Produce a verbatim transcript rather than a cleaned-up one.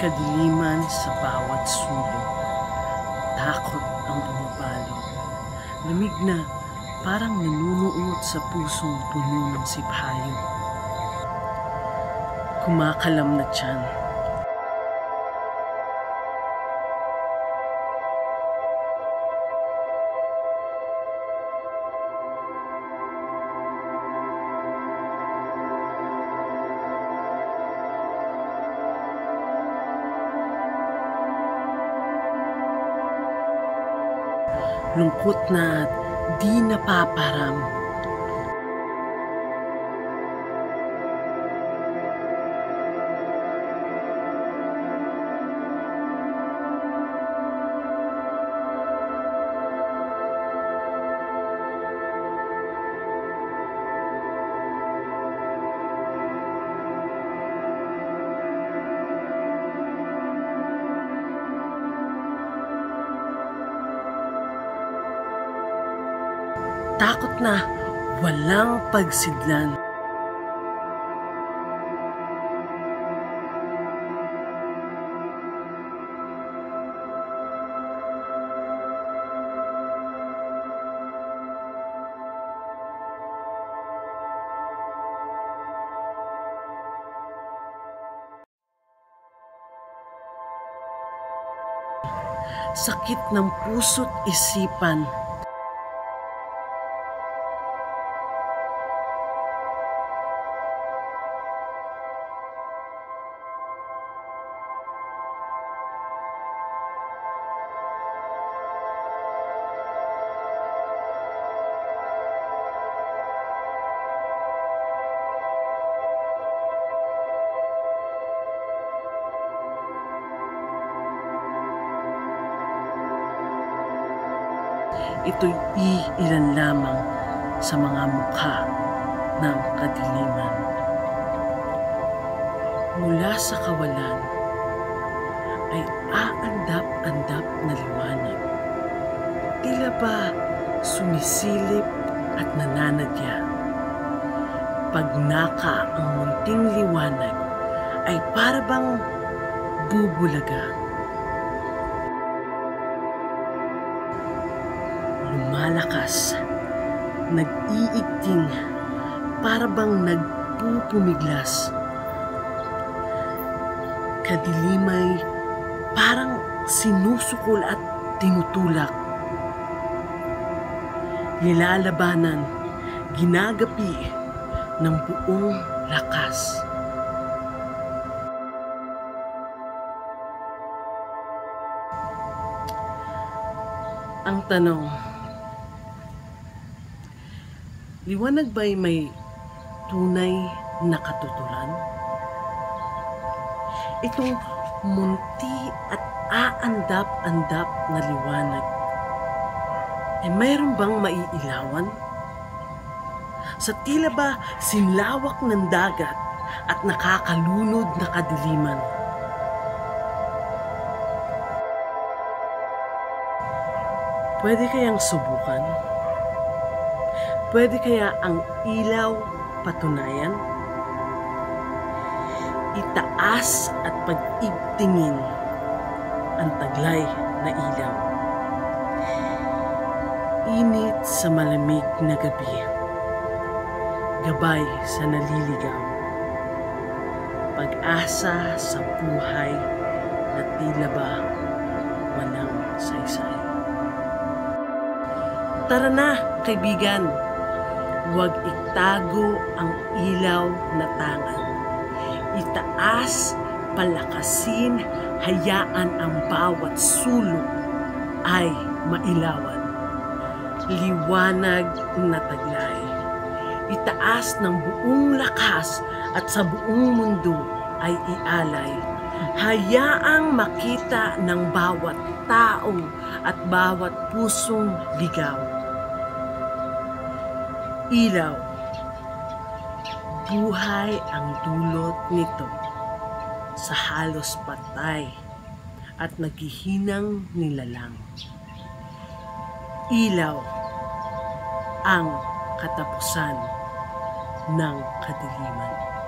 kadiliman sa bawat sulok. Takot ang bumabalo. Lamig na parang nanunuot sa pusong puno ng siphayo. Kumakalam na tiyan. Lungkot na di napaparam. Takot na walang pagsidlan. Sakit ng puso't isipan. Ito'y iilan lamang sa mga mukha ng kadiliman. Mula sa kawalan ay aandap-andap na liwanag. Tila ba sumisilip at nananadya? Pag naka ang munting liwanag ay para bang bubulaga. Lumalakas, nag-iigting, para bang nagpupumiglas. Kadilimay, parang sinusukol at tinutulak. Nilalabanan, ginagapi ng buong lakas. Ang tanong, liwanag ba'y may tunay na katuturan? Itong munti at aandap-andap na liwanag, eh mayroon bang maiilawan? Sa tila ba sinlawak ng dagat at nakakalunod na kadiliman? Pwede kayang subukan? Pwede kaya ang ilaw patunayan? Itaas at pag-ibtingin ang taglay na ilaw. Init sa malamig na gabi. Gabay sa naliligaw. Pag-asa sa buhay na tila ba walang saysay. Tara na, kaibigan, huwag itago ang ilaw na tangan. Itaas, palakasin, hayaan ang bawat sulok ay mailawan. Liwanag na taglay. Itaas ng buong lakas at sa buong mundo ay ialay. Hayaang makita ng bawat tao at bawat pusong ligaw. Ilaw, buhay ang dulot nito sa halos patay at naghihinang nilalang. Ilaw, ang katapusan ng kadiliman.